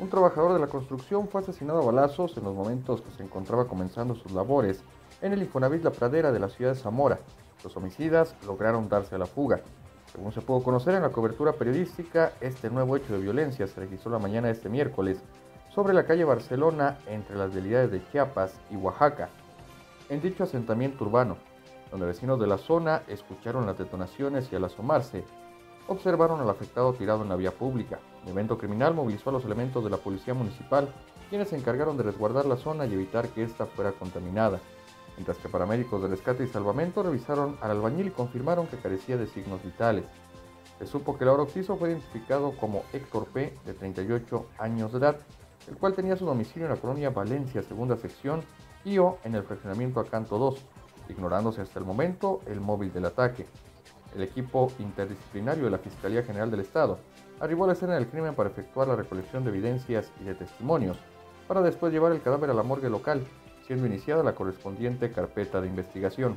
Un trabajador de la construcción fue asesinado a balazos en los momentos que se encontraba comenzando sus labores en el Infonavit La Pradera de la ciudad de Zamora. Los homicidas lograron darse a la fuga. Según se pudo conocer en la cobertura periodística, este nuevo hecho de violencia se registró la mañana de este miércoles sobre la calle Barcelona, entre las vialidades de Chiapas y Oaxaca, en dicho asentamiento urbano, donde vecinos de la zona escucharon las detonaciones y al asomarse, observaron al afectado tirado en la vía pública. El evento criminal movilizó a los elementos de la Policía Municipal, quienes se encargaron de resguardar la zona y evitar que ésta fuera contaminada, mientras que paramédicos de Rescate y Salvamento revisaron al albañil y confirmaron que carecía de signos vitales. Se supo que el ahora occiso fue identificado como Héctor P., de 38 años de edad, el cual tenía su domicilio en la colonia Valencia, segunda sección, y o en el fraccionamiento Acanto II, ignorándose hasta el momento el móvil del ataque. El equipo interdisciplinario de la Fiscalía General del Estado arribó a la escena del crimen para efectuar la recolección de evidencias y de testimonios, para después llevar el cadáver a la morgue local, siendo iniciada la correspondiente carpeta de investigación.